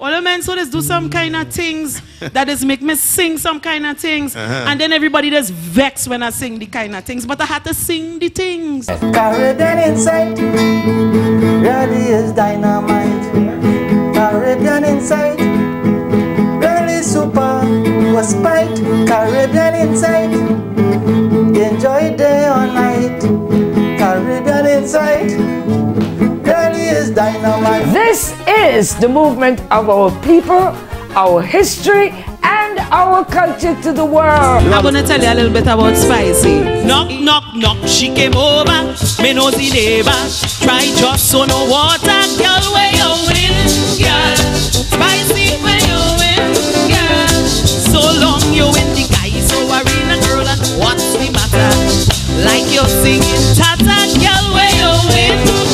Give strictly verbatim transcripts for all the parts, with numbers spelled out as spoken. All the men so just do some kind of things that just make me sing some kind of things. Uh-huh. And then everybody just vexed when I sing the kind of things. But I had to sing the things. Caribbean Insight really is dynamite. Caribbean Insight really super was spite. Caribbean Insight, enjoy day or night. Caribbean Insight really is dynamite. This is the movement of our people, our history, and our culture to the world. I'm going to tell you a little bit about Spicy. Knock, knock, knock, she came over. Me know the neighbor. Try just so no water. Girl, where you win, girl. Spicy, where you win, girl. So long you win the guy, so arena, girl, and what's the matter? Like you're singing tata, girl, where you win, girl.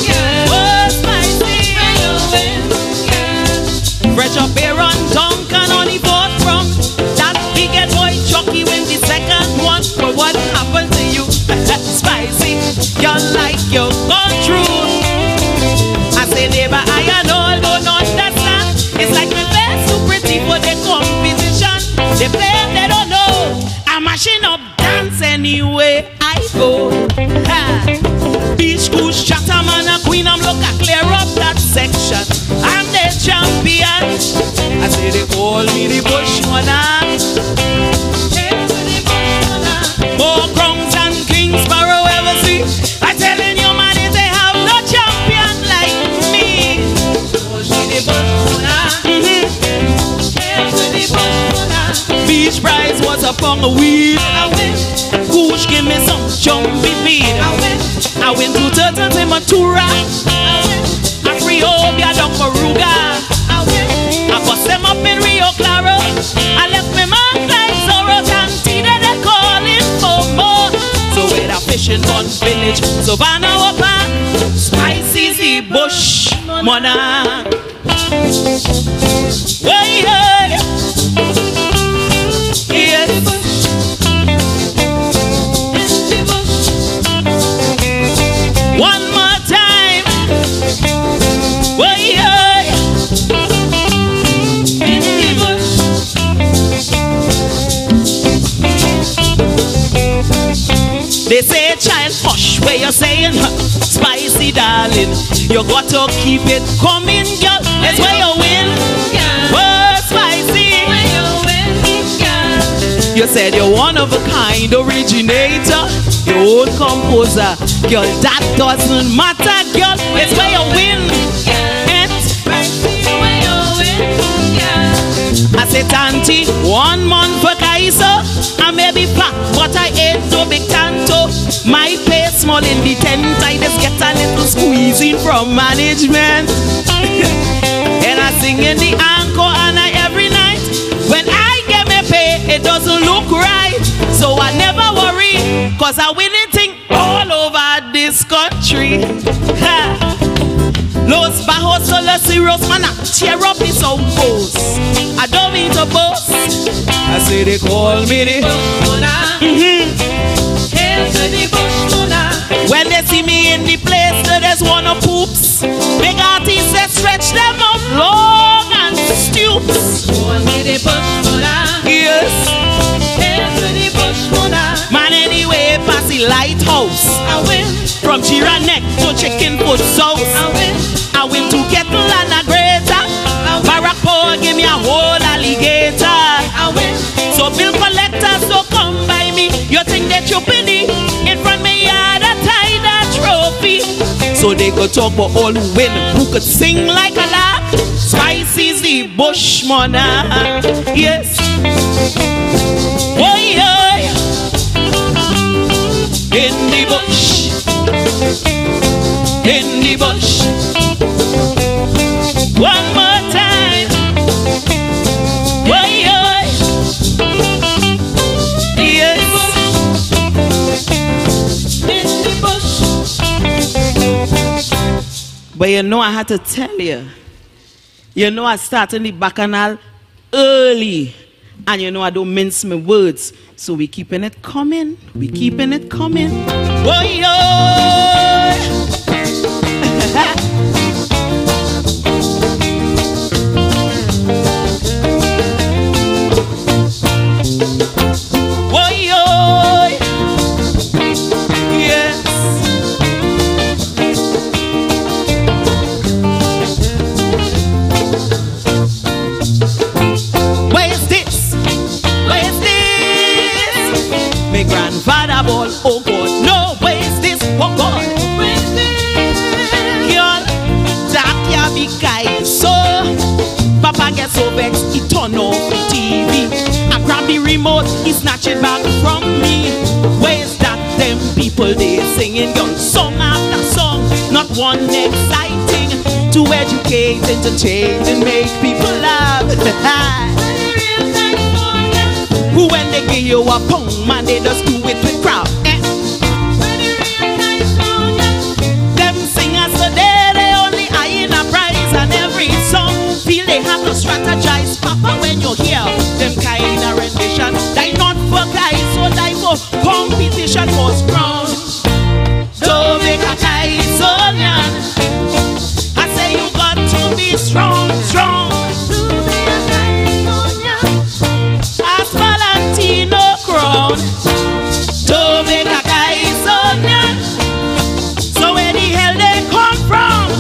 Fresh up here on Duncan on the fourth from that big boy Chucky win the second one. But what happened to you? Spicy, you're like you're gone through. I say neighbor, I and all don't understand. It's like my best too pretty for the competition. They play and they don't know. I'm mashing up dance anyway I go. Ha. Beach cruise, Chatterman and Queen, I'm looking to clear up that section. I'm the champion. I say they call me the Bushwana. More crowns and kings Barrow ever see. I'm telling you man, if they have no champion like me. Mm-hmm. Beach prize was upon the wheel. I wish Kush give me some jumpy feet. I wish I went to turtles in Matura. I free home ya down for Ruga. I bust them up in Rio Claro. I left my man like Soros and Tina, they're calling for more. So we're a fishing on village, Savannah Wapa, Spicy Z Bush, Mona. Hey, hey. Yeah. One more time. Hey, hey. They say, child, hush, where you're saying, Spicy, darling, you got to keep it coming, girl. That's where you win, girl. Oh, Spicy, where you win, girl. You said you're one of a kind, originator, your own composer, girl. That doesn't matter, girl. That's where you win, girl. Spicy, where you win, girl. I said, auntie, one month for Kaiser. I may be fat, but I ain't no big tanto. My place small in the tent. I just get a little squeezing from management. And I sing in the anchor and I every night. When I get my pay, it doesn't look right. So I never worry, cause I win it thing all over this country. Ha. Los bajos are the serious man. I tear up the sound post. I don't mean to boast. I say they call me the Bushmona. Mm-hmm. Hail to the Bushmona. When they see me in the place, they just wanna poops. Big artists that stretch them out long and stoops. Call me the Bushmona. Yes. Hail to the Bushmona. Man anyway, past the lighthouse. I win. From Jira neck to chicken foot sauce. I win. I went to kettle and a grater. Barrackpore gave me a whole alligator. I went. So bill collectors, so come by me. You think that you penny in front of me yard a tied a trophy. So they could talk about all who win, who could sing like a lark. Spicy's the Bushmona. Yes. Oi, oi. In the bush. In the bush. One more time. Oi, oi. Yes. In the bush. But you know I had to tell you. You know I start in the bacchanal early. And you know I don't mince my words. So we keeping it coming. We keeping it coming. Oi, oi. snatch it back from me. Where's that them people they singing young song after song? Not one exciting to educate, entertain, and make people laugh. Who when they give you a poem and they just do it with crowd. Strategize, Papa, when you hear them kind of rendition. They not for guys, so they for competition was grown. So make a guy so young. I say you got to be strong, strong. So make a guy so young. As Valentino crown. So make a guy so young. So where the hell they come from?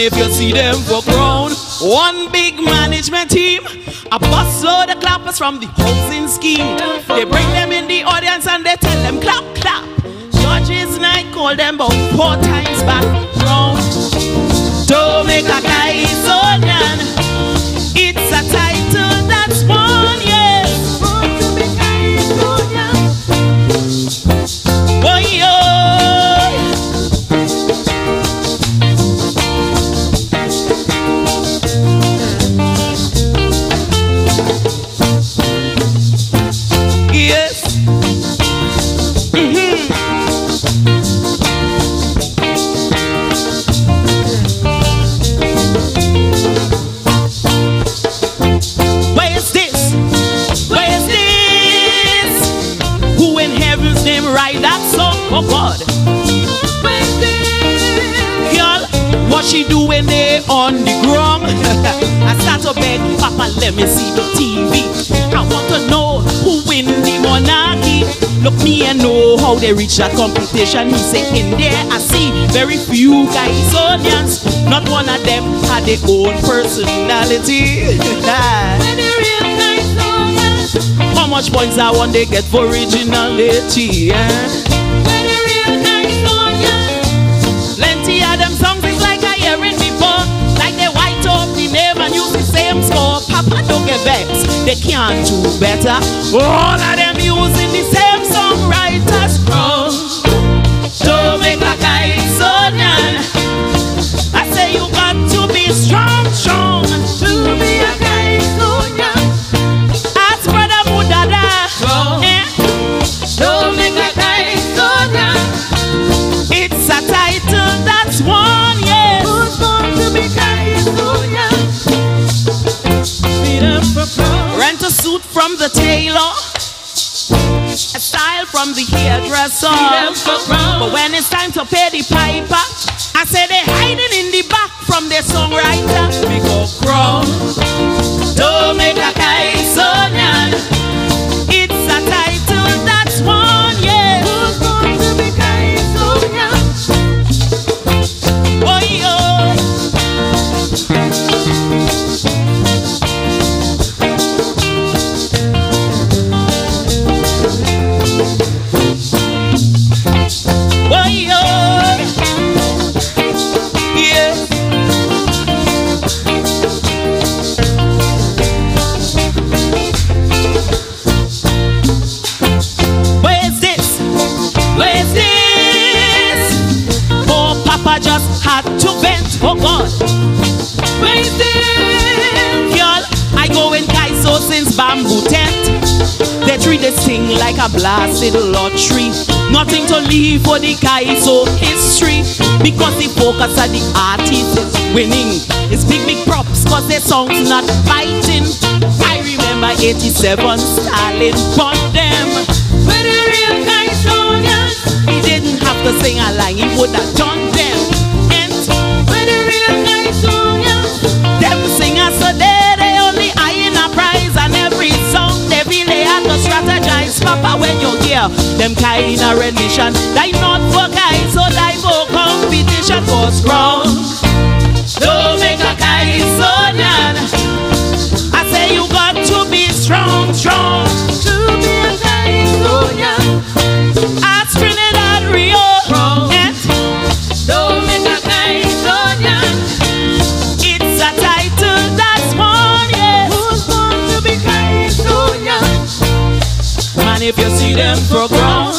If you see them for ground, one big management team, a bus load of clappers from the housing scheme. They bring them in the audience and they tell them clap, clap. Judges night call them about four times back round. Don't make a guy so young. It's a title that's one, yes. Don't make a guy so young. Boy, yo. She doing there on the ground. I start to beg, Papa, let me see the T V. I want to know who win the monarchy. Look me and know how they reach that competition. He said in there I see very few Caisonians. Not one of them had their own personality. How much points I want they get for originality? Yeah? Papa, don't get vexed, they can't do better. All of them using the same songwriters. Oh, don't make a guy so young. I say you got to be strong, strong. To be a guy so young. Ask Brother Mudada. Oh, eh? Don't make a guy so young. It's a title that's one, yes. Who's going to be guy so young? Rent a suit from the tailor, a style from the hairdresser. But when it's time to pay the piper, I say they're hiding in the back from their songwriter. We go grown. Don't make a guy so young. It's a title that's one, yeah. Who's going to be guy so young? Oh, yo. Oh God, girl, I go in Kaiso since bamboo tent. They treat this thing like a blasted lottery. Nothing to leave for the Kaiso history, because the focus of the artist is winning. It's big big props cause their song's not fighting. I remember eighty-seven Stalin fought them. But the real Kaisonians, he didn't have to sing a line, he would have done them. Them singers today, they only eyeing a prize, and every song they feel they have to strategize. Papa, when you hear them kind of rendition, they not for guys, so they go competition was wrong. Don't make a guy so young. I say you got to be strong, strong. To be a guy so young. As Trinidad Rio. Don't make a guy so young. Title, that's one, yes. if you see them for ground.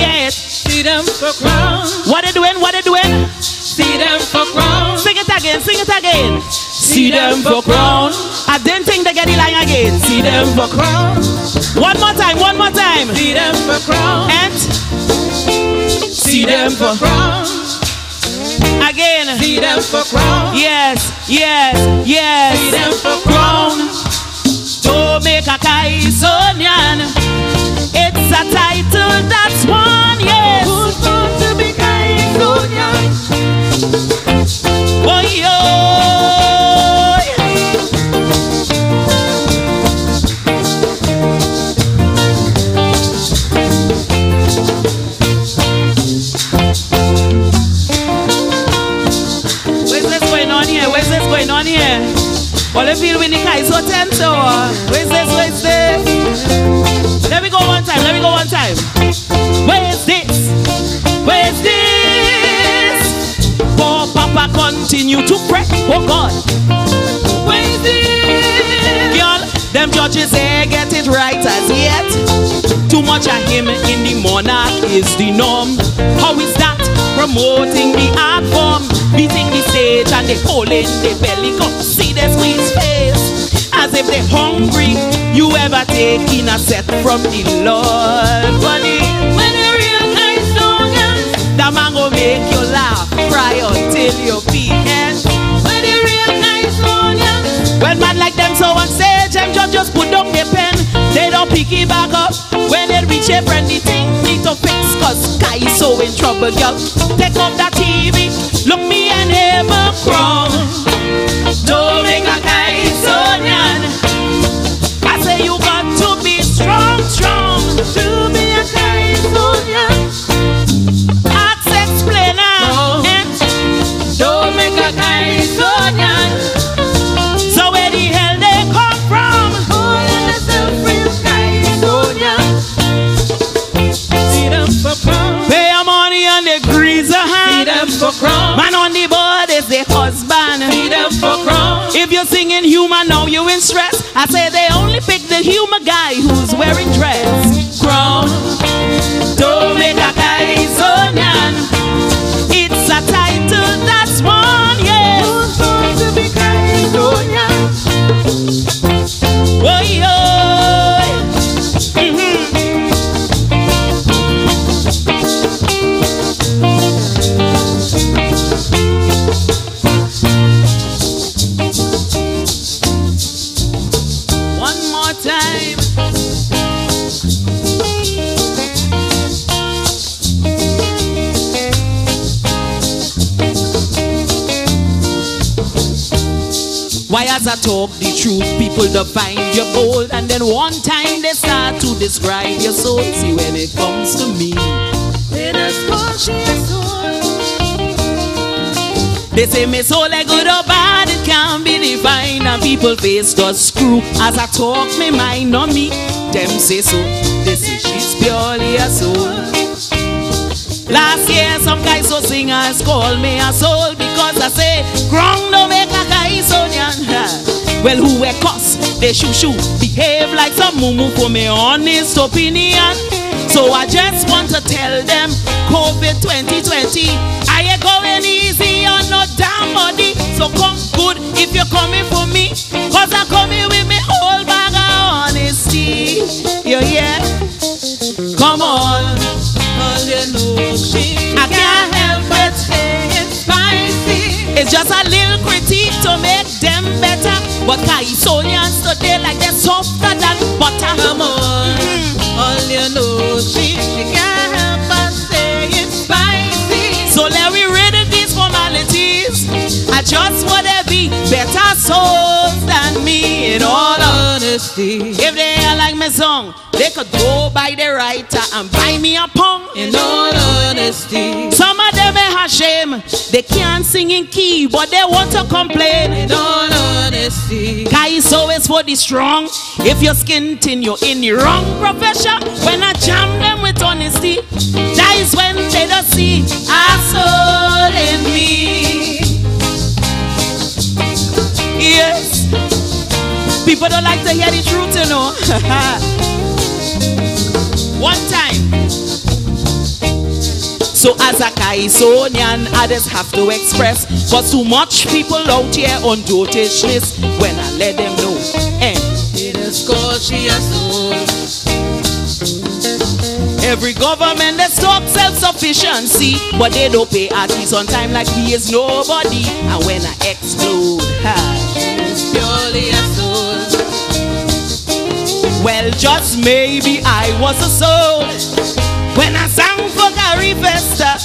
Yes, see them for ground. What they doing? What they doing? See them for ground. Sing it again. Sing it again. See them for crown. I didn't think they get the line again. See them for crown. One more time. One more time. See them for crown. And see them for crown. Again. See them for crown. Yes. Yes. Yes. See them for crown. Don't make a Kaisonian. It's a title that's one. Yes. Who's going to be Kaisonian? Oh yo. All the feel with the guy is so tense. Where's this? Where's this? Let me go one time. Let me go one time. Where's this? Where's this? For Papa continue to pray. Oh God. Where's this? Girl, them judges they get it right as yet. Too much of him in the monarch is the norm. How is that? Promoting the art form. Beating the stage and they pulling the belly up. See the squeeze face as if they're hungry. You ever taking a set from the Lord? Funny, when the real guys don't dance, that man go make you laugh, cry until your feet end. When the real guys don't dance, when man like them so on stage, them just just put down their pen. They don't pick it back up when they reach a friend. The thing need to fix cause Sky is so in trouble, girl. Take off that T V, look me and have a crown. Don't make a Kaisonian. I say you got to be strong, strong to be a Kaisonian. Ask explainer. Oh. Don't make a Kaisonian. So where the hell they come from? Oh, and the suffering Kaisonian. See them for crown. Pay your money and they grease a hand. See them for crown. Man on the board is their husband. See them for crown. If you're singing humor now you in stress. I say they only pick the humor guy who's wearing dress. Crown. Don't make a Kaisonian. It's a title that's one, yeah. Who's going to be Kaisonian? Oh yeah. Why as I talk the truth, people define your bold, and then one time they start to describe your soul. See when it comes to me, they just push your soul. They say my soul like good or bad, it can't be defined, and people face just screw. As I talk my mind on me, them say so. They say she's purely a soul. Last year some guys so singers call me a soul because I say ground no make a Kaisonian. Well who were cuss, they shoo shoo, behave like some mumu for me honest opinion. So I just want to tell them COVID twenty twenty, I ain't going easy on no damn body. So come good if you're coming for me, cause I'm coming with me whole bag of honesty. Yeah yeah, come on. I can't help but it's spicy. It's just a little critique to make them better. But Kaisonians today like they're softer than butter. Come on, mm. All you know she, she can't help but say it's spicy. So let me rid of these formalities. I just wanna be better souls than me in all honesty. If they are like my song, they could go by the writer and buy me a pong. In all honesty, some of them are ashamed. They can't sing in key, but they want to complain. In all honesty, Kai's always for the strong. If you're skinting, you're in the wrong profession. When I jam them with honesty, that is when they don't see a soul in me. Yes, people don't like to hear the truth, you know. One time. So as a Caisonian, others have to express, but too much people out here on dotishness. When I let them know, and it is cause she has soul. Every government that's talk self-sufficiency, but they don't pay artists on time like he is nobody. And when I explode, ha, it's purely a soul. Well, just maybe I was a soul. When I sang for Caribesta,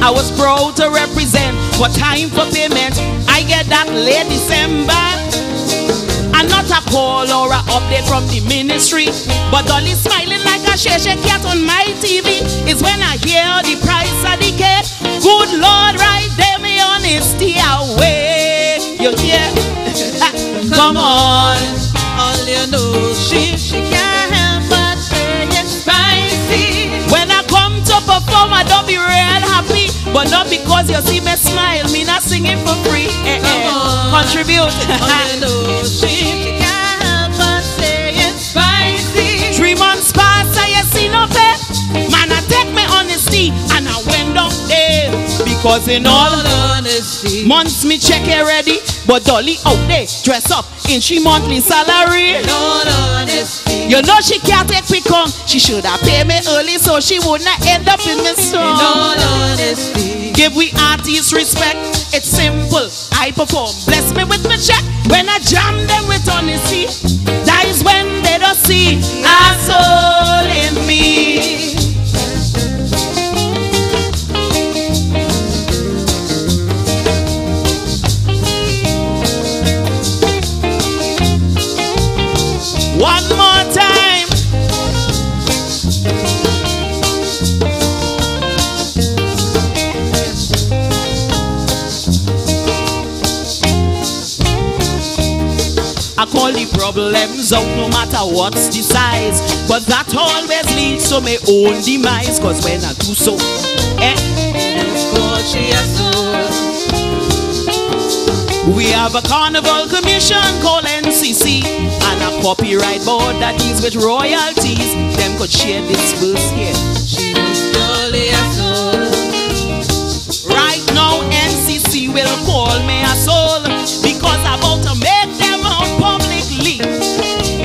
I was proud to represent. For time for payment, I get that late December. And not a call or an update from the ministry, but only smiling like a sheshe cat on my T V is when I hear the price of the cake. Good Lord, right there, me honesty away. You hear? Come on. All you know, she, she can't help but say it's spicy. When I come to perform, I don't be real happy, but not because you see me smile, me not singing for free. Eh, eh. Contribute. She can't help but say it's spicy. Three months past, I see no pay. Man, I take my honesty and I went down there, because in all, all honesty, months me check it ready, but Dolly out there dress up in she monthly salary. In all honesty, you know she can't take me come. She should have paid me early so she would not end up in the storm. In all honesty, give we artists respect. It's simple, I perform. Bless me with my check. When I jam them with honesty, that is when they don't see our soul in me. One more time. I call the problems out no matter what's the size, but that always leads to my own demise. Cause when I do so, eh, we have a carnival commission called N C C and a copyright board that deals with royalties. Them could share this verse here. She is purely a soul. Right now N C C will call me a soul, because I'm about to make them out publicly.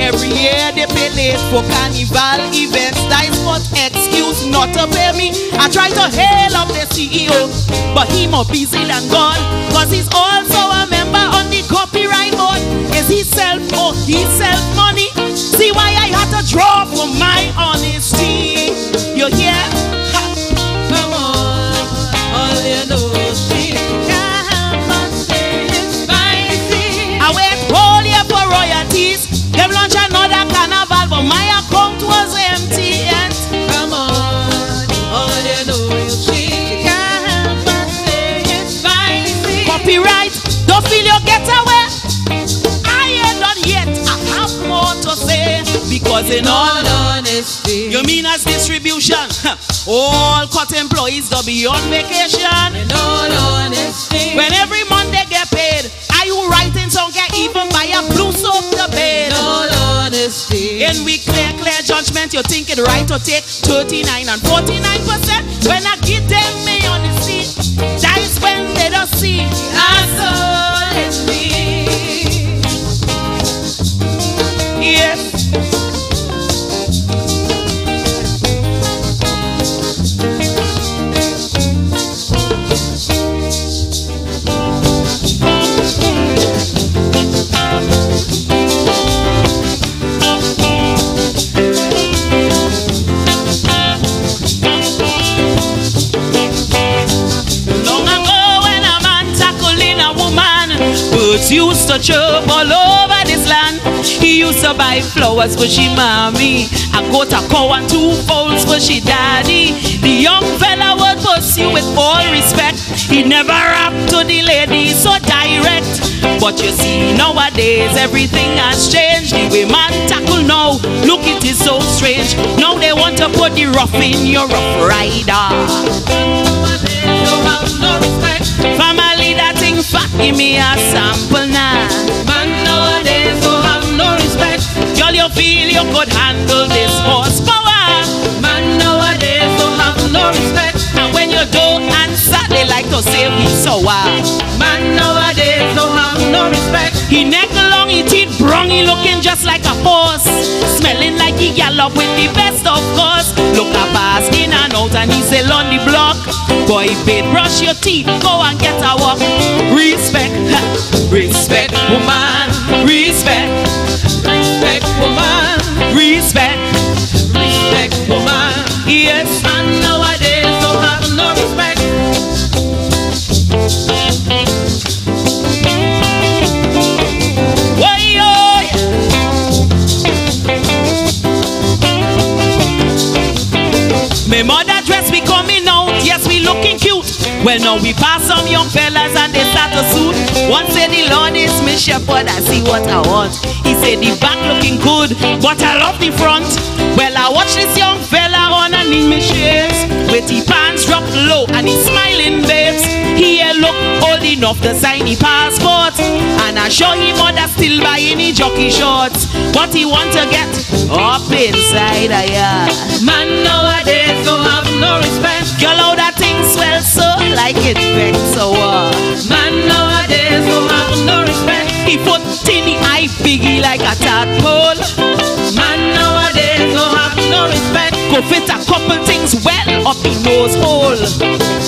Every year they pay late for carnival events. That is what excuse not to pay me. I try to hail up the C E O, but he more busy than God, cause he's also a member on the copyright board. Is he self or he self money? See why I had to draw for my honesty. You hear? Ha. Come on, all you know she can't help but say it's spicy. I wait all year for royalties. Them launch another carnival, but my account was empty. And come on, all you know she can't help but say it's spicy. Copyright. Don't feel you get away. I ain't done yet. I have more to say, because in all honesty, you mean as distribution, all cut employees don't be on vacation. In all honesty, when every month they get paid, are you writing song can even buy a blue soap to bed? In all honesty, in we clear clear judgment, you think it right to take thirty-nine and forty-nine percent. When I give them me honesty, that is when they don't see our soul in me. Yes. Used to chirp all over this land. He used to buy flowers for she mommy, a goat, a cow, and two fowls for she daddy. The young fella would pursue with all respect. He never rapped to the lady so direct. But you see, nowadays everything has changed. The way man tackle now, look, it is so strange. Now they want to put the rough in your rough rider. Fuck, give me a sample now. Man nowadays don't have no respect. Girl, you feel you could handle this horsepower. down when you go and sad, they like to save you so wild. Man nowadays don't have no respect. He neck long, he teeth brown, he looking just like a horse, smelling like he gallop with the best of course. Look a pass in and out and he's still on the block. Boy, babe, brush your teeth, go and get a walk. Respect, ha, respect, woman, respect, respect, woman, respect, respect, woman. Yes, man nowadays don't have no respect. My mother dress we coming out, yes we looking cute. Well now we pass some young fellas and they start to suit. One say the Lord is my shepherd, I see what I want. He said the back looking good, but I love the front. Well I watch this young fella on and in my shades, with his pants dropped low and he's smiling babes. He a look old enough to sign the passport, and I show him mother still buying the jockey shorts. What he want to get up inside a yard. Man nowadays don't have no respect. Girl, how that thing swell so like it fits so uh. Man nowadays don't have no respect. He put tiny eye biggie like a tadpole. Man nowadays don't have no respect. Go fit a couple things well up in nose hole.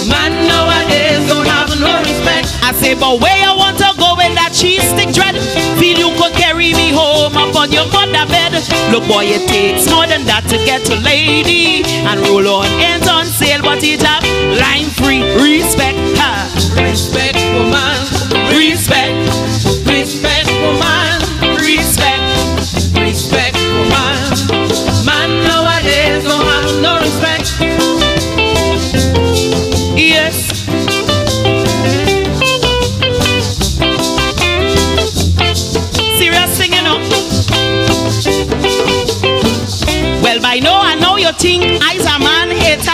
Man nowadays don't have no respect. I say, but where you want to go with that cheese stick dread? Feel you could carry me home up on your mother bed. Look boy, it takes more than that to get a lady. And roll on ends on sale, but it have line free. Respect her, respect woman, respect, respect woman, respect, respect woman. Man nowadays don't have no respect. Yes. I know, I know you think I's a man hater,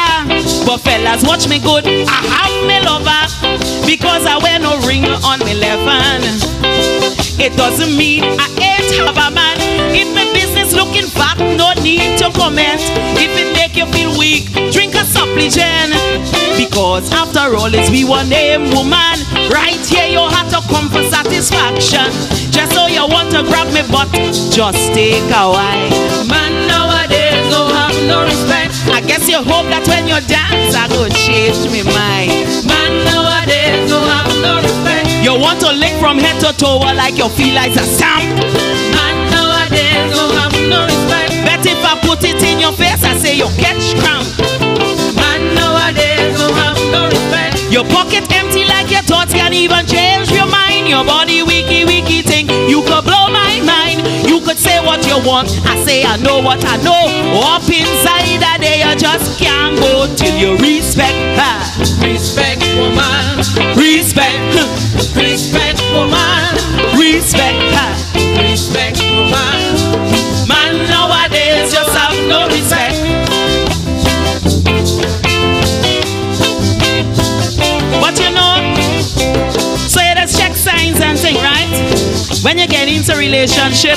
but fellas watch me good, I have me lover, because I wear no ring on me left hand. It doesn't mean I ain't have a man. If my business looking back, no need to comment. If it make you feel weak, drink a supplicant. Because after all, it's we one name woman. Right here, you have to come for satisfaction. Just so you want to grab me, but just take a while. Man nowadays don't have no respect. I guess you hope that when you dance, I go change me mind. Man nowadays don't have no respect. You want to lick from head to toe like your feel like a stamp. Man nowadays don't have no respect. Bet if I put it in your face, I say you catch cramp. Man nowadays don't have no respect. Your pocket empty like your thoughts can even change your mind. Your body wiki wiki thing, you could blow my mind. You could say what you want, I say I know what I know. Up inside that day you just can't go till you respect her. Respect woman, respect. Respect woman, respect her, respect woman. Man nowadays just have no respect. But you know, so you just check signs and things, right? When you get into relationship,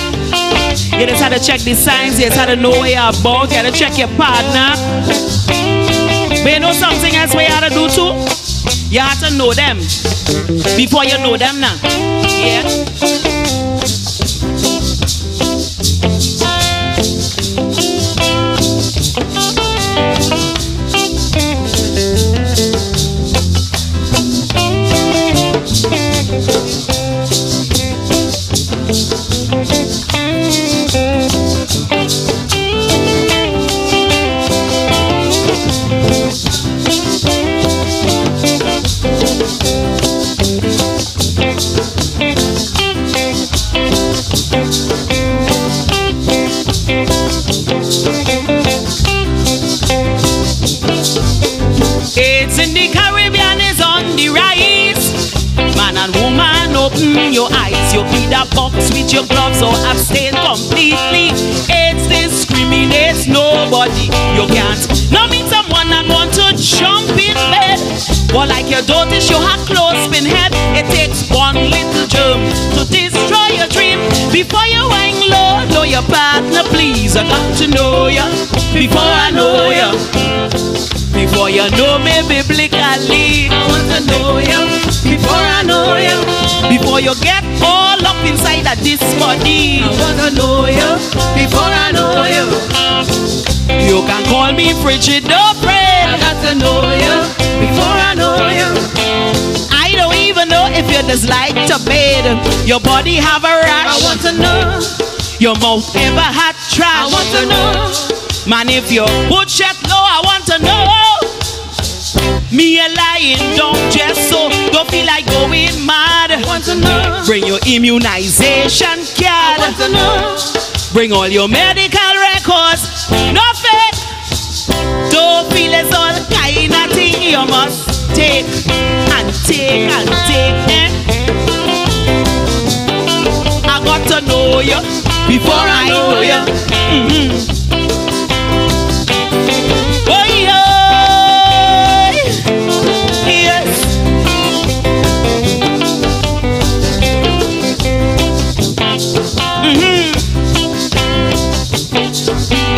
you just have to check the signs, you just have to know where you're about, you have to check your partner. But you know something else we have to do too? You have to know them before you know them now. Yeah. You feed a box with your gloves or abstain completely. AIDS discriminates nobody. You can't now meet someone and want to jump in bed. But like your daughters, you have clothespin head. It takes one little germ to destroy your dream. Before you hang low, know your partner please. I got to know ya before I know ya. before you know me biblically. I want to know you before I know you. Before you get all up inside of this body. I want to know you before I know you. You can call me frigid or friend. I got to know you before I know you. I don't even know if you dislike to bathe. Your body have a rash. I want to know. Your mouth ever had trash. I want to know. Man, if you put shit low, I want to know. Me a lying down just so, don't feel like going mad. I want to know. Bring your immunization card. I want to know. Bring all your medical records. No fake. Don't feel it's all kind of thing you must take and take and take. Eh? I got to know you before I know you. Mm-hmm.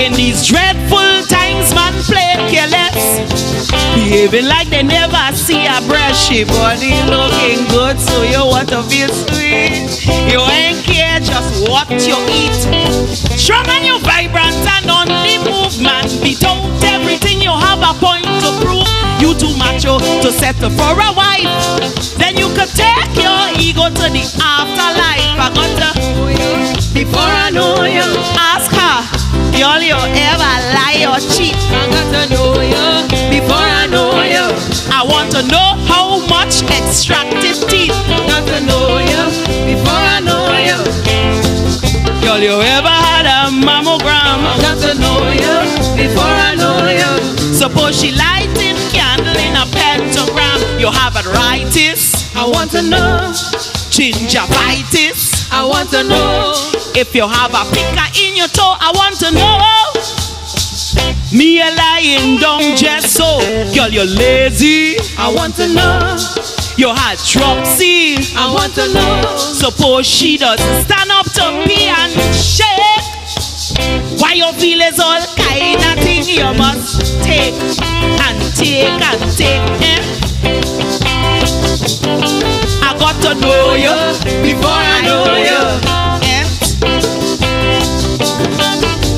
In these dreadful times, man play careless, behaving like they never see a brush. Your body looking good, so you want to feel sweet. You ain't care just what you eat. Strong and you vibrant and on the move, man. Beat out everything, you have a point to prove. You too macho to settle for a wife. Then you could take your ego to the afterlife. I got to know you before I know you. Ask her. All you ever lie or cheat. I got to know you before I know you. I want to know how much extractive teeth. I got to know you before I know you. All you ever had a mammogram. I got to know you before I know you. Suppose she lighting candle in a pentagram. You have arthritis. I want to know. Gingivitis. I want to know. If you have a picker in your toe, I want to know. Me a lying down just so. Girl, you're lazy. I want to know. You had dropsy. I want to know. Suppose she doesn't stand up to me and shake. Why you feel is all kind of thing you must take and take and take. Eh? I got to know you before I know you. Yeah.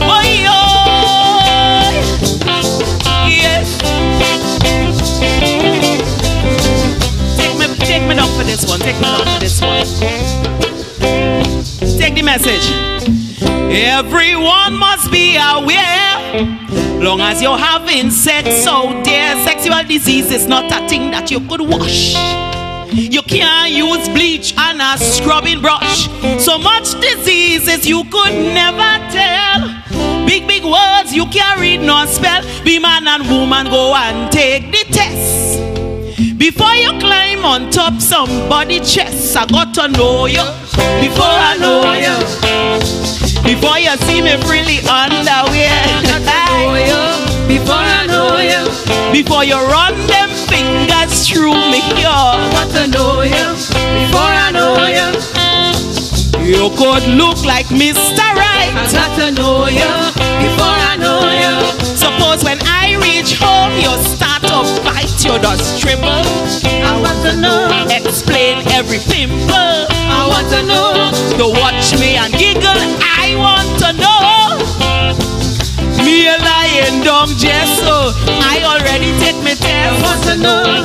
Oh, yeah. Yes. Take me, take me down for this one. Take me down for this one. Take the message. Everyone must be aware. Long as you're having sex out there, sexual disease is not a thing that you could wash. You can't use bleach and a scrubbing brush. So much diseases you could never tell. Big, big words you can't read nor spell. Be man and woman, go and take the test. Before you climb on top somebody's chest, I got to know you before I know you. Before you see me freely underwear. Before I know you. Before you run them fingers through me, yo. I want to know you before I know you. You could look like Mister Right. I got to know you before I know you. Suppose when I reach home, you start to fight, you just tremble. I want to know. Explain every pimple. I want to know. You watch me and giggle. I want to know. Me a lying down just so. I already take my test. I want to know.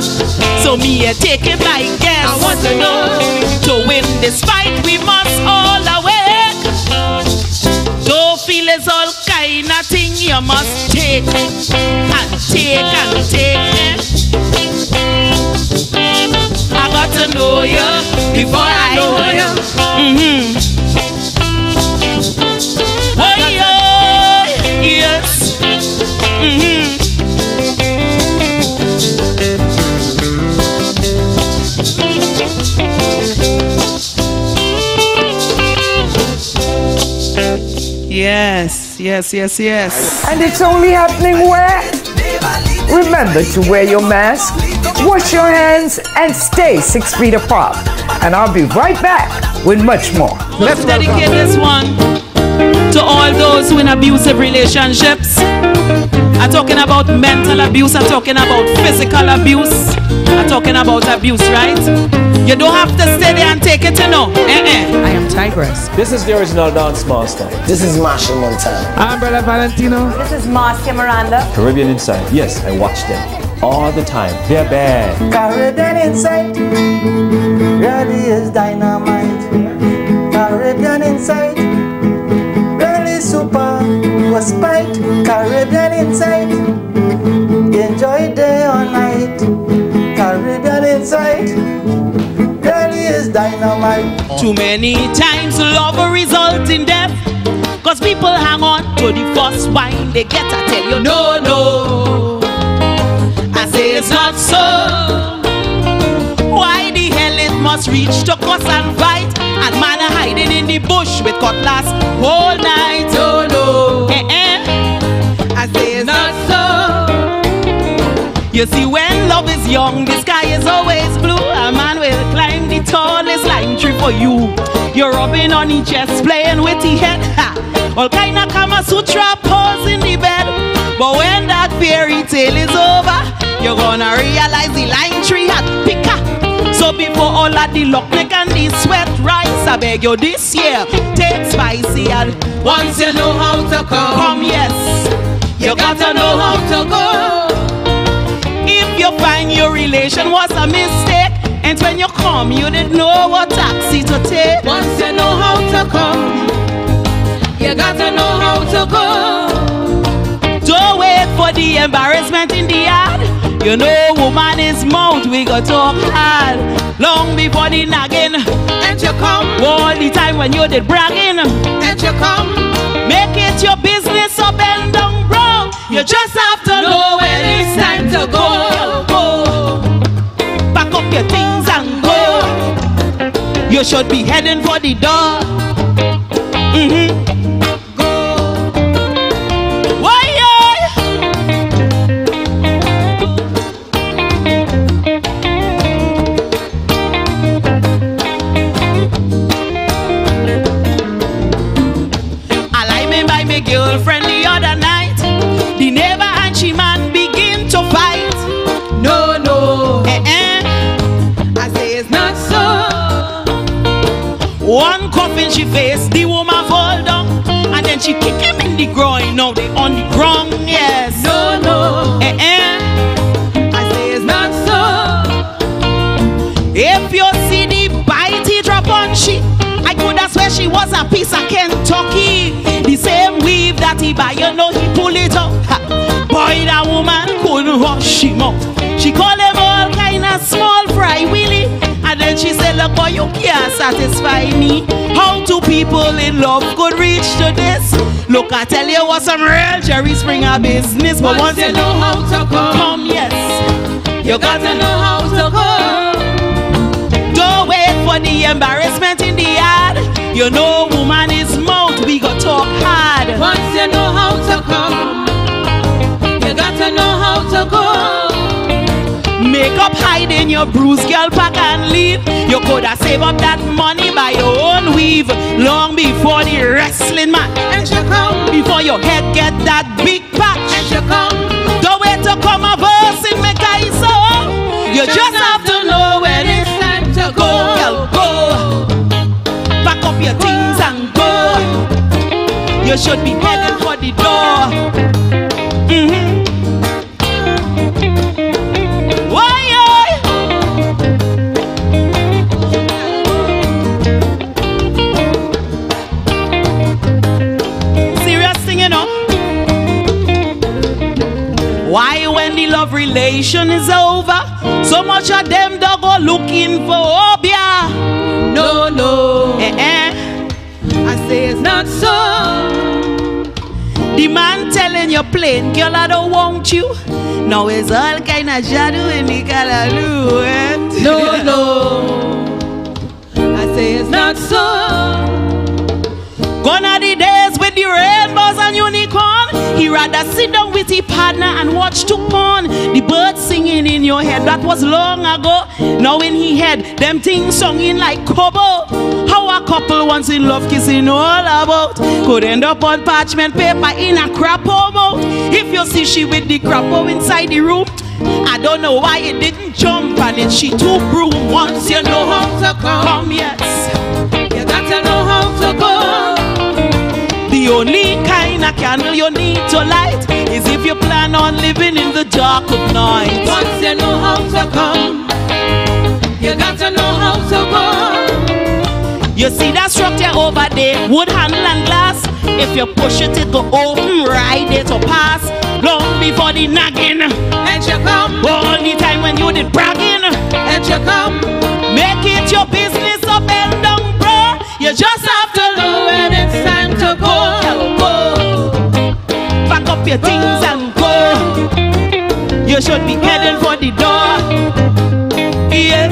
So me a take it by guess. I want to know. To win this fight we must all awake. Don't feel it's all kind of thing you must take and take and take. I got to know you before I know you. Mm-hmm. Oh yeah. Yes. Mm-hmm. Yes, yes, yes, yes. And it's only happening where? Remember to wear your mask, wash your hands, and stay six feet apart. And I'll be right back with much more. Let's dedicate this one to all those who in abusive relationships. I'm talking about mental abuse, I'm talking about physical abuse, I'm talking about abuse, right? You don't have to stay there and take it, you know. Eh-eh. I am Tigress. This is the original dance master. This is Marsha Montano. I'm Brother Valentino. This is Marsha Miranda. Caribbean Insight. Yes, I watch them all the time. They're bad. Caribbean Insight really is dynamite. Caribbean Insight really super. Was spite, Caribbean Insight. Enjoy day or night. Caribbean Insight really is dynamite. Too many times love results in death, cause people hang on to the first wine they get. I tell you no, no, I say it's not so. Why the hell it must reach to cuss and fight, and man are hiding in the bush with cutlass whole night. Oh no, you see, when love is young, the sky is always blue. A man will climb the tallest lime tree for you. You're rubbing on his chest, playing with his head. Ha! All kind of Kama Sutra pose in the bed. But when that fairy tale is over, you're gonna realize the lime tree had picker. So before all of the lockneck and the sweat rise, I beg you this year, take spicy and once you know how to come, come yes, you, you gotta know how to go. You find your relation was a mistake, and when you come, you didn't know what taxi to take. Once you know how to come, you gotta know how to go. Don't wait for the embarrassment in the yard. You know, woman is mount, we got to talk hard. Long before the nagging, and you come. All the time when you did bragging, and you come. Make it your business or bend down brown. You just have to know when it's time to go. Go. Pack up your things and go. You should be heading for the door. Mm-hmm. Go. Why? I like me by my girlfriend the other night. The neighbor and she man begin to fight. No, no, eh, eh. I say it's not so. One coffin she faced, the woman fall down, and then she kick him in the groin. Now they on the ground, yes. No, no, eh, eh. I say it's not so. If you see the bite he drop on she, I could have swear she was a piece of Kentucky. The same weave that he buy, you know he pull it up. Ha. Boy, that woman couldn't hush him up. She call him all kind of small fry willy, and then she said, look boy, you can't satisfy me. How two people in love could reach to this? Look, I tell you what, some real Jerry Springer business. But once, once you know how to come, come yes, you, you gotta know how to come. Don't wait for the embarrassment in the yard. You know woman is mouth, we got talk hard. Once you know how to come, you gotta know how to go. Make up hide in your bruise, girl, pack and leave. You coulda save up that money by your own weave, long before the wrestling match. And she come, before your head get that big patch. And she come, don't wait to come a verse in make I so. You she just have to know when it's time to go, girl, go. Pack up your things and go. You should be heading for the door. Mm-hmm. Why? Serious thing, you know. Why, when the love relation is over, so much of them dog go looking for obia? No, no, eh, eh. I say it's not so. The man telling you plain, girl, I don't want you. Now it's all kind of shadow in the callaloo, eh? No, no, I say it's not so. Gone are the days with the rainbows and unicorn. He brother, sit down with your partner and watch to porn, the birds singing in your head. That was long ago. Now in he head, them things sung in like kobo. How a couple once in love kissing all about could end up on parchment paper in a crapo mouth. If you see she with the crapo inside the room, I don't know why it didn't jump and it she too broom. Once you know how to come, come yes, you gotta know how to go. The only kind of candle you need to light is if you plan on living in the dark of night. Once you know how to come, you gotta know how to go. You see that structure over there, wood handle and glass. If you push it, it go open, right there to pass. Long before the nagging, and you come. Only time when you did bragging, and you come. Make it your business up and down, bro. You just have to know when it's time to go. Go. Pack up your things and go. You should be heading for the door. Yes.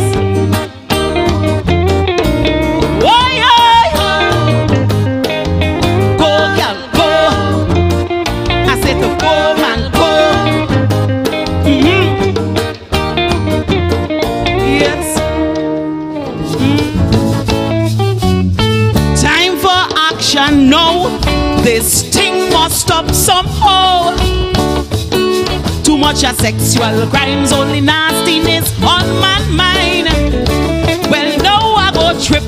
This thing must stop somehow. Too much of sexual crimes, only nastiness on my mind. Well, now I go trip,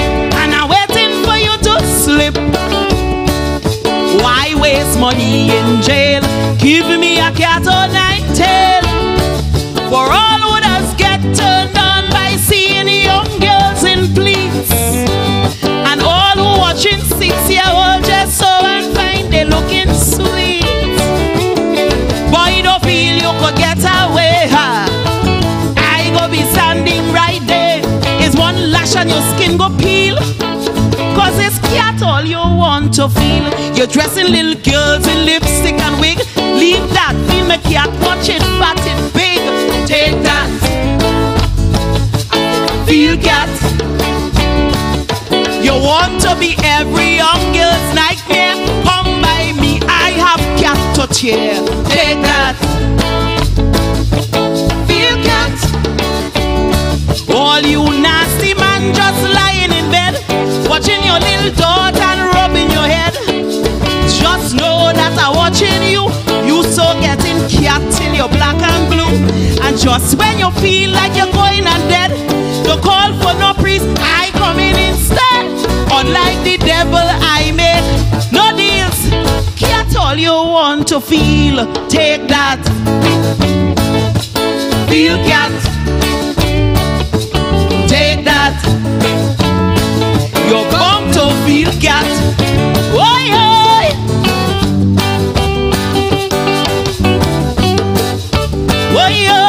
and I'm waiting for you to slip. Why waste money in jail? Give me a cat or nine tail. For all who does get turned on by seeing young girls in pleats, and all who watching six-year-old just so and find they looking sweet. Boy, don't feel you could get away, huh? I go be standing right there. It's one lash and your skin go peel, cause it's cat all you want to feel. You're dressing little girls in lipstick and wig. Leave that, be my cat, watch it, fat it big. Take that, feel cat. You want to be every young girl's nightmare? Come by me, I have cat to cheer. Take that, feel cat. All you nasty man just lying in bed, watching your little daughter and rubbing your head. Just know that I'm watching you. You so getting cat till you're black and blue. And just when you feel like you're going and dead, don't call for no priest, I come in instead. Unlike the devil I make no deals. Get all you want to feel. Take that, feel cat. Take that, you're come to feel cat. Oh yeah. Oh yeah.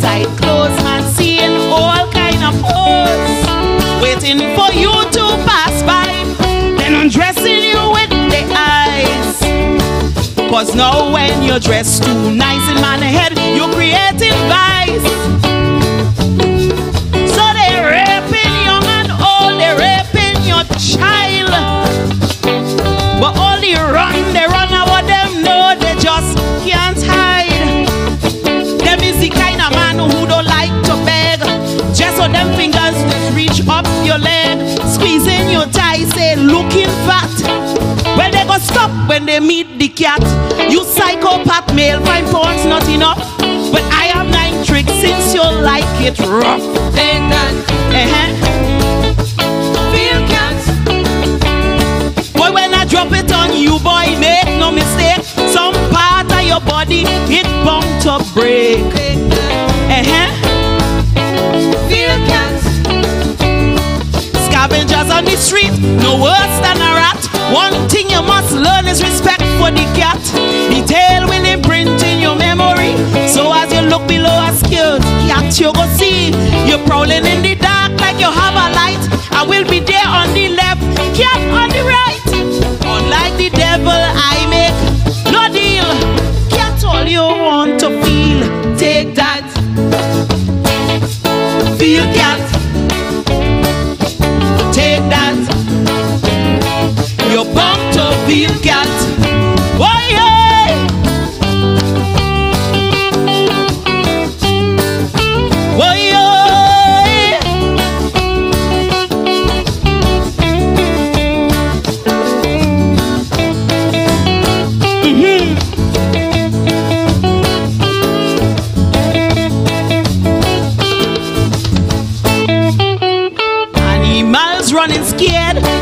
Tight clothes and seeing all kind of pose, waiting for you to pass by, then undressing you with the eyes. Cause now when you're dressed too nice in my head, you're creating vice. So they're raping young and old, they're raping your child. But all you run, they run about them, no, they just can't hide. Them is the kind of man who don't like to beg. Just so them fingers just reach up your leg, squeezing your thigh, say looking fat. Well, they go stop when they meet the cat. You psychopath male, five pounds not enough. But I am nine tricks since you like it rough. Take that, uh-huh. Feel cat. Boy, when I drop it on you, boy, make no mistake, some part of your body it bound to break. Uh-huh. Feel cat. Scavengers on the street, no worse than a rat. One thing you must learn is respect for the cat. The tail will imprint in your memory, so as you look below a skirt, cat you go level I make, no deal. Get all you want to feel. Take that. Feel that. Take that. You're bound to feel that. Oh yeah. Oh yeah.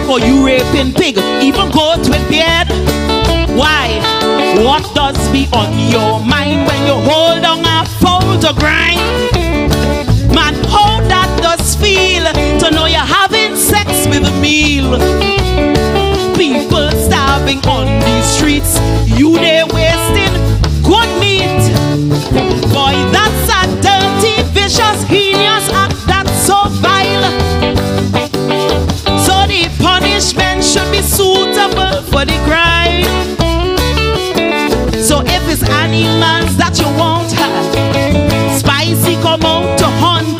For you raping pig, even goat with beard. Why? What does be on your mind when you hold on a phone to grind? Man, how that does feel to know you're having sex with a meal? People starving on these streets, you they wasting good meat. Boy, that's a dirty, vicious, heinous act that's so vile. Punishment should be suitable for the crime. So if it's animals that you want, spicy come out to hunt,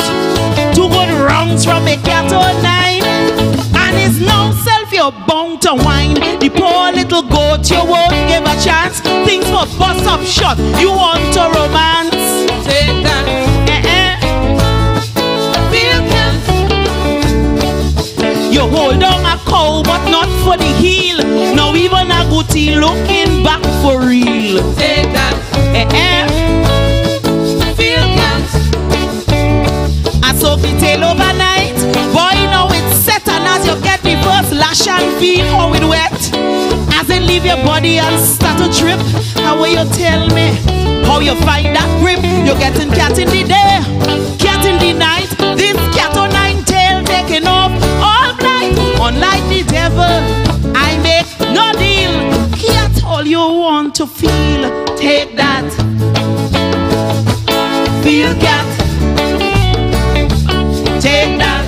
two good rounds from a cat or nine, and it's no self you're bound to whine. The poor little goat you won't give a chance. Things for bust up short, you want to romance. Take that. You hold on a cow, but not for the heel. Now even a goatee looking back for real. Take that. Eh, eh. Feel that. I soak the tail overnight. Boy, now it's set, and as you get the first lash and feel how it wet. As it leave your body and start to drip. How will you tell me how you find that grip? You're getting cat in the day, cat in the night. This cat o' nine tail taking off all night. Unlike the devil, I make no deal. Get all you want to feel. Take that. Feel cat. Take that.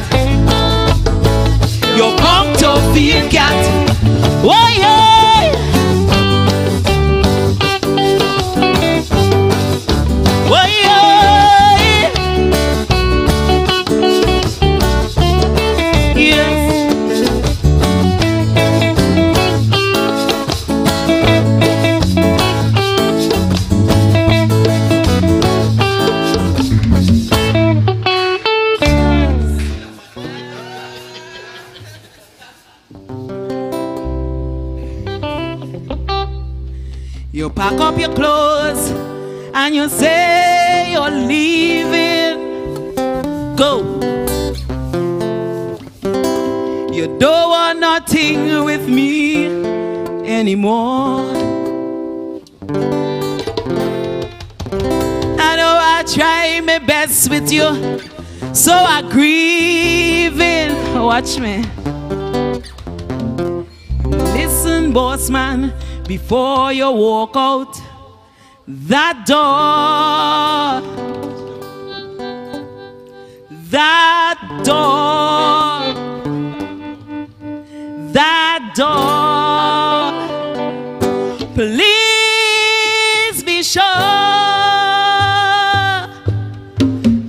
You're come to feel cat. Oh yeah. You pack up your clothes and you say you're leaving. Go. You don't want nothing with me anymore. I know I try my best with you, so I grieving. Watch me. Listen, boss man. Before you walk out that door, that door, that door, please be sure I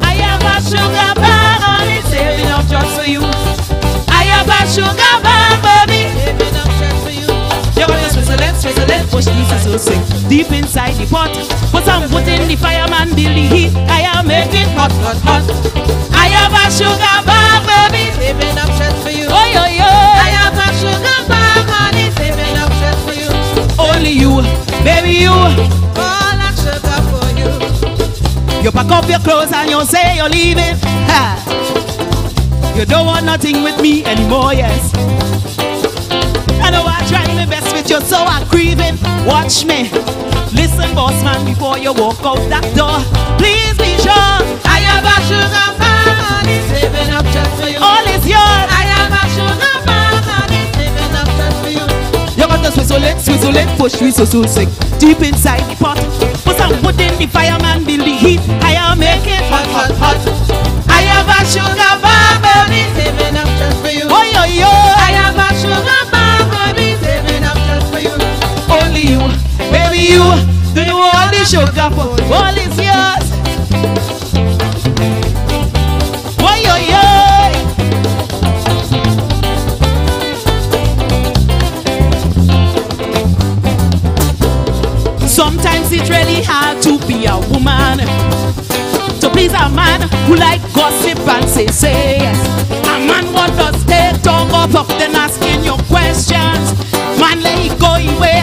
have a sugar bag and it's saving up just for you. I have a sugar bag, baby. Deep inside the pot, put some wood in the fireman, build the heat. I am making hot, hot, hot. I have a sugar bag, baby, saving up stress for you. Oh, yo, yo. I have a sugar bag, honey, saving up stress for you. Only you, baby, you. All that sugar for you. You pack up your clothes and you say you're leaving. Ha. You don't want nothing with me anymore, yes. I know I try my best with you, so I'm grieving. Watch me. Listen, boss man, before you walk out that door, please be sure I have a sugar bag and it's saving up just for you. All is yours. I have a sugar bag and it's saving up just for you. You got to swizzle it, swizzle it, push me so so sick. Deep inside the pot, put some wood in the fireman, build the heat. I am making hot, hot, hot. I have a sugar bag, baby, saving up just for you. Oh yo yo. I have a sugar bag. Saving up just for you. only you, baby, you do all the sugar for all is yours. Why yo yo? Sometimes it's really hard to be a woman, to please a man who like gossip and say say. A man what does take tongue off of then asking your questions. Man let it go away,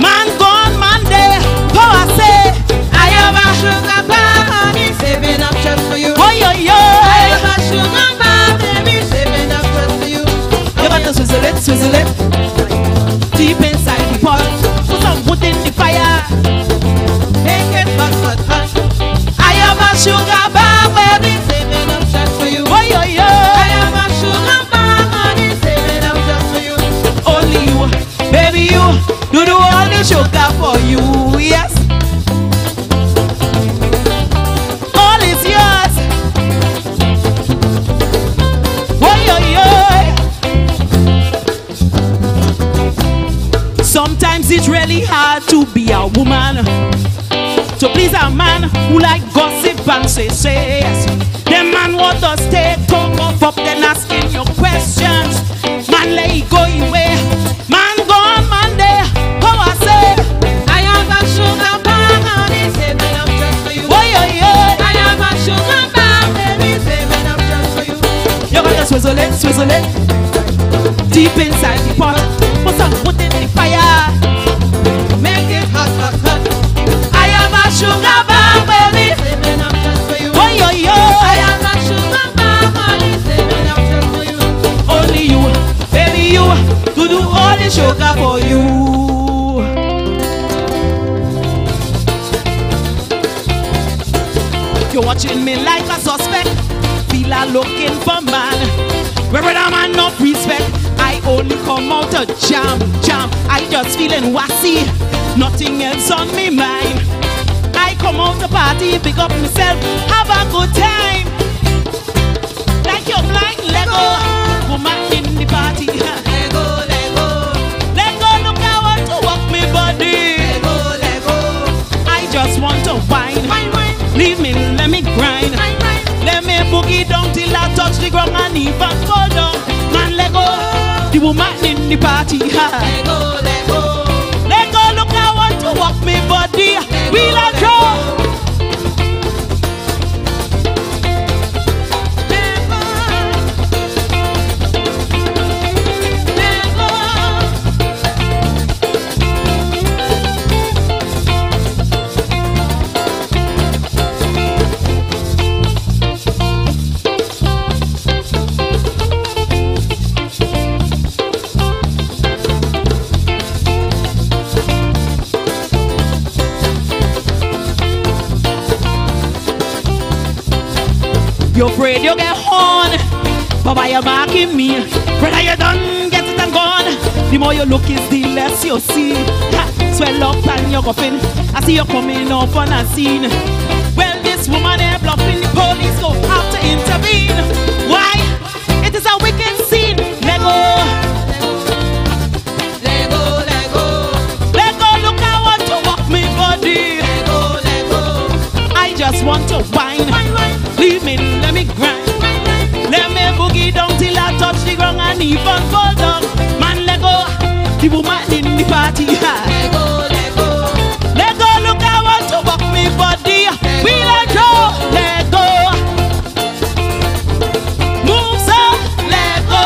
man gone Monday. Oh I say, I have a sugar baby, saving up just for you. Oh yo yo, I have a sugar baby, saving up just for you. You got to swizzle it, swizzle it, deep inside the pot, put some wood in the fire, make it hot, hot, hot. I have a sugar baby, saving up just for you. Oh yo yo, I have a sugar baby, saving up just for you. Only you. Baby, you do do all the sugar for you, yes. All is yours. Oy, oy, oy. Sometimes it's really hard to be a woman, to please a man who like gossip and say say yes. The man what does take tongue off up then asking your questions. Man let it go away, man gone Monday. How I say, I have a sugar baby, saving up just for you. Oy, oy, oy. I have a sugar baby, saving up just for you. You gotta swizzle it, swizzle it, deep inside the pot, put some wood in the fire, make it hot, hot, hot. I have a sugar baby, saving up just for you. Oy, oy, oy. I have a sugar baby, saving up just for you. Only you, baby, you to do all the sugar for you. You're watching me like a suspect, feel I looking for man. Where a man not respect, I only come out to jam, jam. I just feeling wassy, nothing else on me mind. I come out to party, pick up myself, have a good time. Like your blind Lego, woman in the party. Lego, Lego, Lego, look I want to walk me body. Lego, Lego, I just want to whine. Leave me, let me grind. Let me boogie down till I touch the ground and even go down. Man, let go. The woman in the party. Let go, let go. Let go, look, I want to walk me body. We let go. You're afraid you get horned, but why you marking me? Brother, you done, get it and gone. The more you look is the less you see. Ha, swell up and you're coughing. I see you coming up on a scene. Well, this woman here bluffing, the police go have to intervene. Why? It is a wicked scene. Let go. Let go, let go. Let go, look, I want to walk me body. Let go, let go. I just want to whine. Leave me, let me grind. Let me boogie down till I touch the ground and even go down. Man, let go. The woman in the party. Let go, let go. Let go, look, I want to walk me body. We let go, let go. Move so, let go.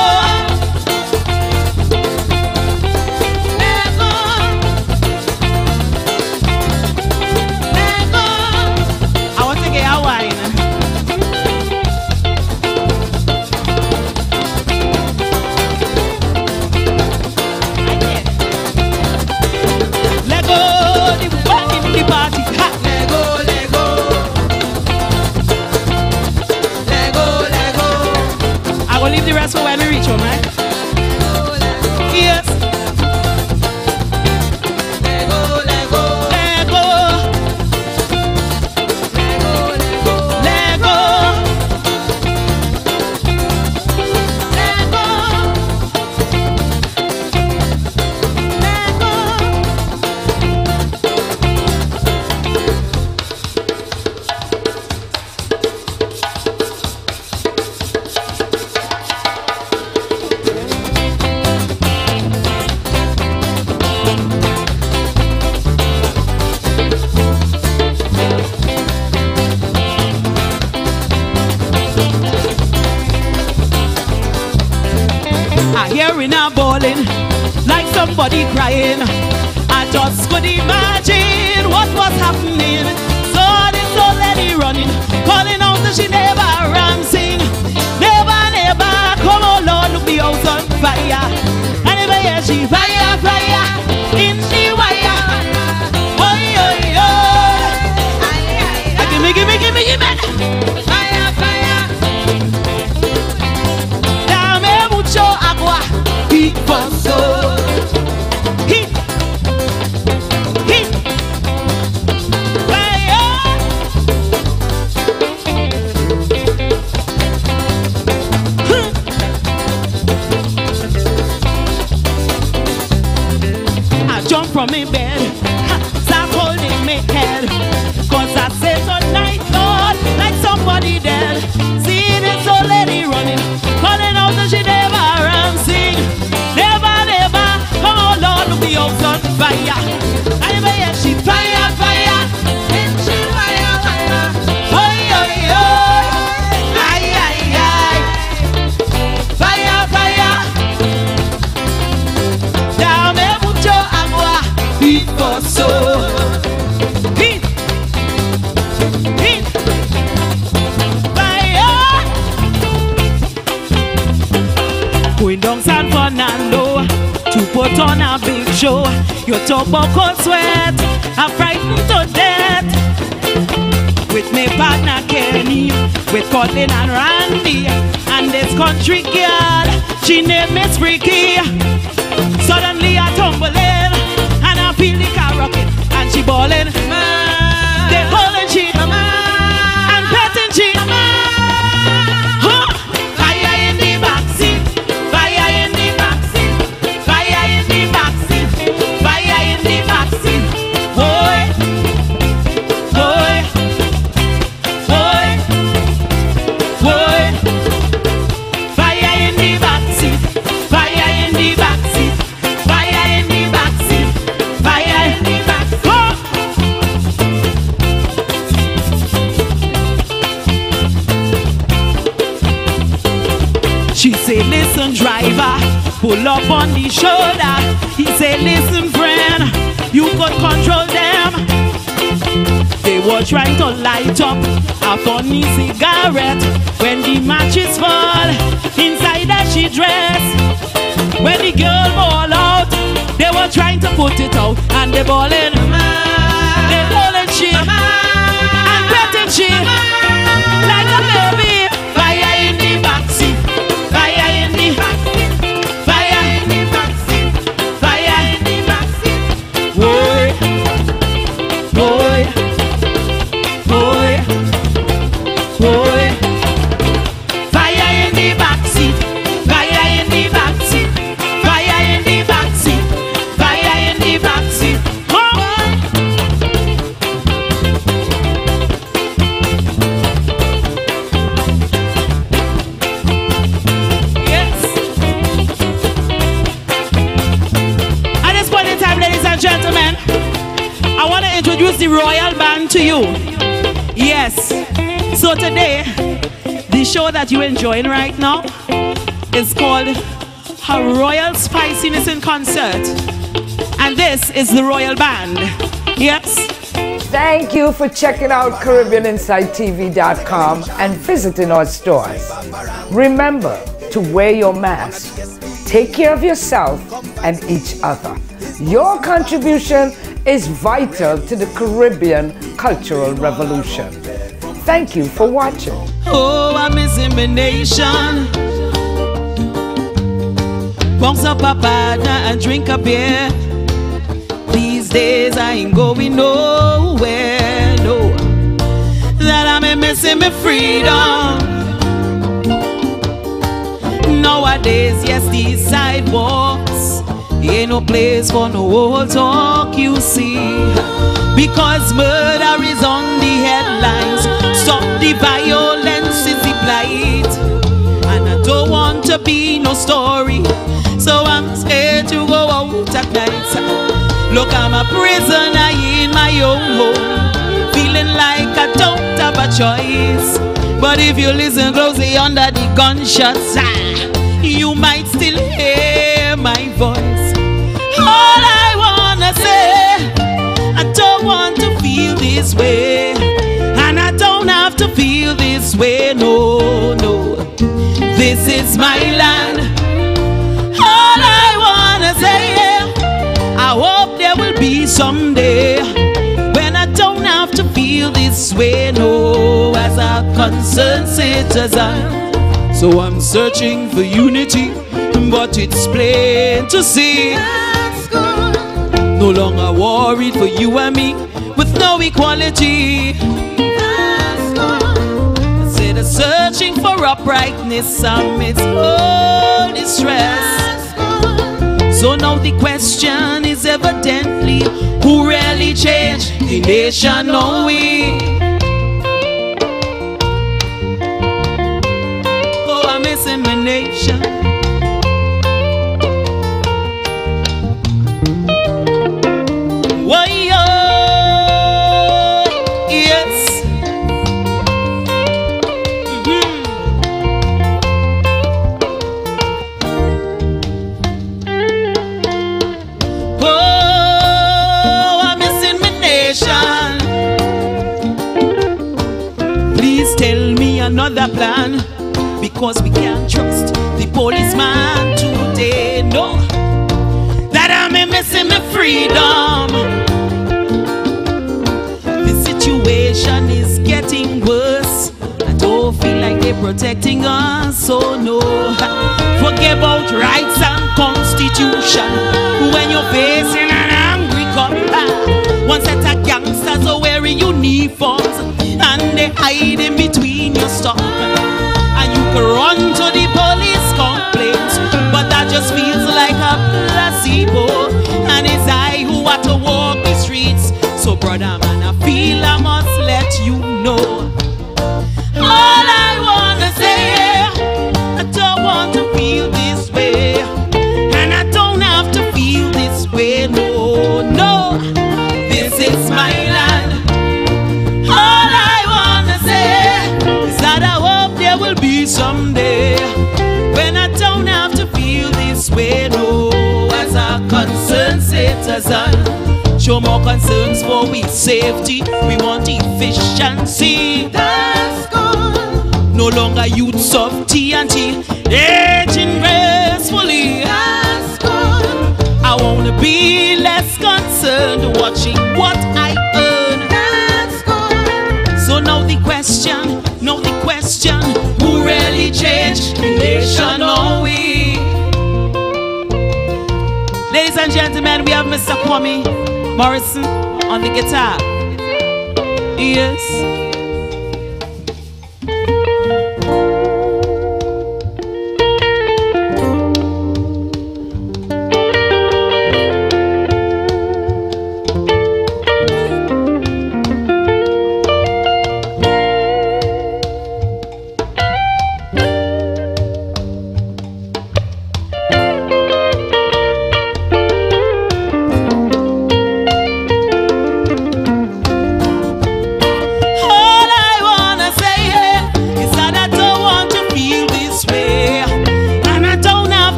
tearing and bawling, like somebody crying. I just could imagine what was happening. So this old lady running, calling out that she never ran, sing, never, never, come on Lord, look the house on fire. And if I hear she fire, fire, in she wire. Oh, oh, oh. Give me, give me, give me, give me. Fire, fire. Dame mucho agua, y paso. From my bed, stop holding my head, cause I say tonight, Lord, like somebody dead. See this old lady running, calling out that she never ran, sing, never, never, come on Lord, look the house on fire. And if I hear she fire, fire, and she fire, fire, oi, oi, oi, ay, ay, ay, fire, fire, dame mucho agua. Beat for soul, beat, beat, fire. Going down San Fernando to put on a big show. Your tobacco sweat, I'm frightened to death. With me partner Kenny, with Colin and Randy, and this country girl, she named me Freaky. Suddenly I tumble in, feel the car rocking, and she ballin'. They holdin' she, and petting she. Huh? Fire in the backseat, fire in the backseat, fire in the backseat, fire in the backseat. Hoy, hoy, hoy, hoy. Fire in the backseat, fire in the backseat, fire in the backseat. She said, listen, driver, pull up on the shoulder. He said, listen, friend, you could control them. They were trying to light up a funny cigarette. When the matches fall, inside that she dressed. When the girl ball out, they were trying to put it out. And they ballin', they ballin' she, and petting she, like a baby. Fire in the backseat. The Royal Band to you. Yes. So today, the show that you're enjoying right now is called Her Royal Spiciness in Concert. And this is the Royal Band. Yes. Thank you for checking out Caribbean Insight T V dot com and visiting our stores. Remember to wear your mask, take care of yourself and each other. Your contribution is vital to the Caribbean cultural revolution. Thank you for watching. Oh, I'm missing my nation. Bounce up a partner and drink a beer. These days I ain't going nowhere, no. That I'm missing my freedom. Nowadays, yes, these sidewalks ain't no place for no old talk, you see. Because murder is on the headlines. Stop the violence is the plight. And I don't want to be no story, so I'm scared to go out at night. Look, I'm a prisoner in my own home, feeling like I don't have a choice. But if you listen closely under the gunshots, you might still hear island. All I wanna say, I hope there will be someday when I don't have to feel this way, no, as a concerned citizen. So I'm searching for unity, but it's plain to see, no longer worried for you and me, with no equality. Instead of searching for uprightness amidst all distress, so now the question is evidently, who really changed the nation or we? Oh, I'm missing my nation. Another plan, because we can't trust the policeman today. No, that I'm missing my freedom. The situation is getting worse. I don't feel like they're protecting us, so no. Forget about rights and constitution when you're facing an angry cop. One set of gangsters are wearing uniforms, and they hide in between your stuff, and you can run to the police complaints, but that just feels like a placebo, and it's I who have to walk the streets. So brother man, I feel I must let you know, all I wanna say, I don't want to feel this way, and I don't have to feel this way, no, no. This is my land. Someday when I don't have to feel this way, no, as a concerned citizen. Show more concerns for we safety. We want efficiency. That's good. No longer youths of T N T aging gracefully. That's good. I wanna be less concerned watching what I earn. That's good. So now the question, now the question, who really changed the nation or we? Ladies and gentlemen, we have Mister Kwami Morrison on the guitar. Yes.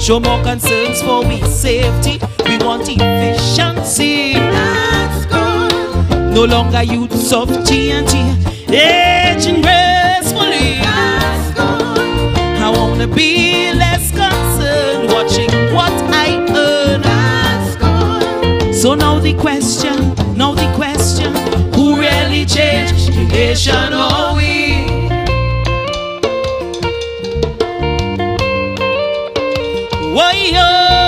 Show more concerns for we safety. We want efficiency. That's good. No longer youths of T N T aging gracefully. That's good. I wanna be less concerned watching what I earn. That's good. So now the question, now the question, who really changed the nation or we? Why, oh,